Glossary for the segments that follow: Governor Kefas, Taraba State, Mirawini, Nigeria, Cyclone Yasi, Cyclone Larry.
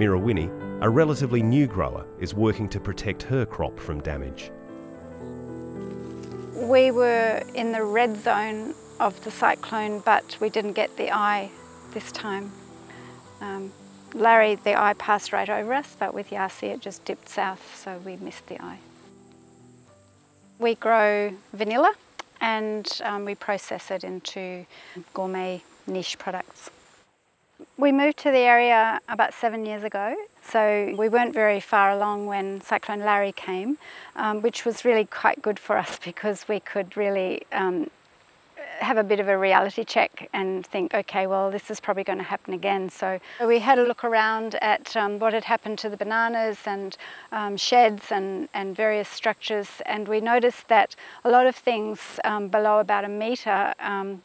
Mirawini, a relatively new grower, is working to protect her crop from damage. We were in the red zone of the cyclone, but we didn't get the eye this time. Larry, the eye passed right over us, but with Yasi it just dipped south, so we missed the eye. We grow vanilla and we process it into gourmet niche products. We moved to the area about 7 years ago, so we weren't very far along when Cyclone Larry came, which was really quite good for us because we could really have a bit of a reality check and think, okay, well, this is probably going to happen again. So we had a look around at what had happened to the bananas and sheds and various structures, and we noticed that a lot of things below about 1 metre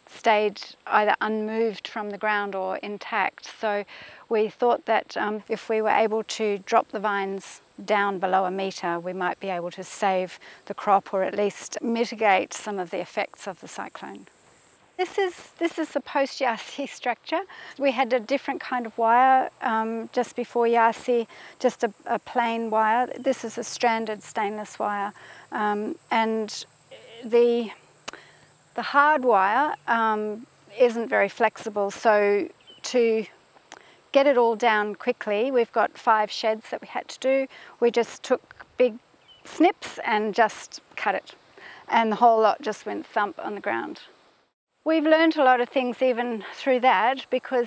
stayed either unmoved from the ground or intact. So we thought that if we were able to drop the vines down below 1 metre, we might be able to save the crop or at least mitigate some of the effects of the cyclone. This is the post-Yasi structure. We had a different kind of wire just before Yasi, just a plain wire. This is a stranded stainless wire, and the hard wire isn't very flexible. So to get it all down quickly, we've got 5 sheds that we had to do. We just took big snips and just cut it, and the whole lot just went thump on the ground. We've learned a lot of things even through that, because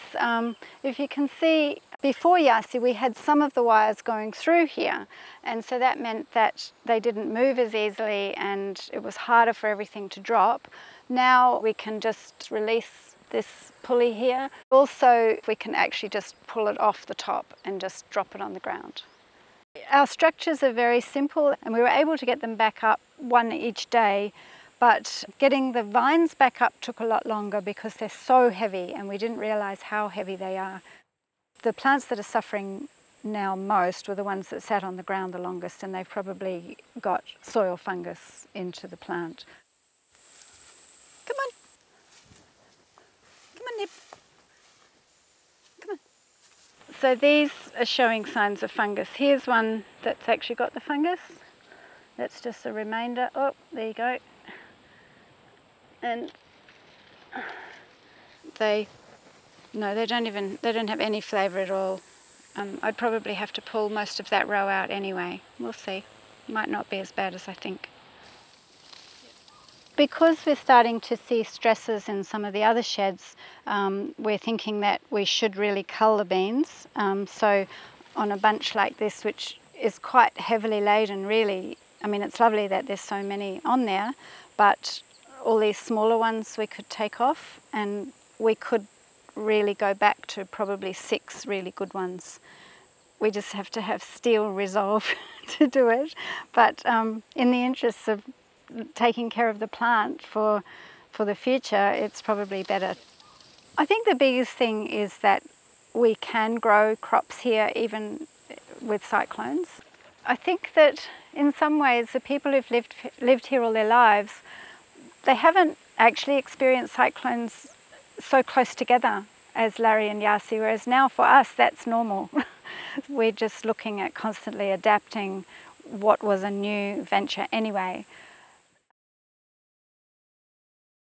if you can see, before Yasi we had some of the wires going through here, and so that meant that they didn't move as easily and it was harder for everything to drop. Now we can just release this pulley here. Also, we can actually just pull it off the top and just drop it on the ground. Our structures are very simple and we were able to get them back up one each day. But getting the vines back up took a lot longer because they're so heavy and we didn't realise how heavy they are. The plants that are suffering now most were the ones that sat on the ground the longest, and they've probably got soil fungus into the plant. Come on. Come on, Nip. Come on. So these are showing signs of fungus. Here's one that's actually got the fungus. That's just a remainder. Oh, there you go. And they don't have any flavour at all. I'd probably have to pull most of that row out anyway. We'll see. Might not be as bad as I think. Because we're starting to see stresses in some of the other sheds, we're thinking that we should really cull the beans. So on a bunch like this, which is quite heavily laden really, I mean, it's lovely that there's so many on there, but all these smaller ones we could take off, and we could really go back to probably 6 really good ones. We just have to have steel resolve to do it. But in the interests of taking care of the plant for the future, it's probably better. I think the biggest thing is that we can grow crops here even with cyclones. I think that in some ways the people who've lived here all their lives, they haven't actually experienced cyclones so close together as Larry and Yasi, whereas now for us that's normal. We're just looking at constantly adapting what was a new venture anyway.